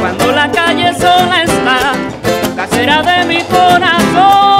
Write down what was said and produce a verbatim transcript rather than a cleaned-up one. Cuando la calle sola está, casera de mi corazón.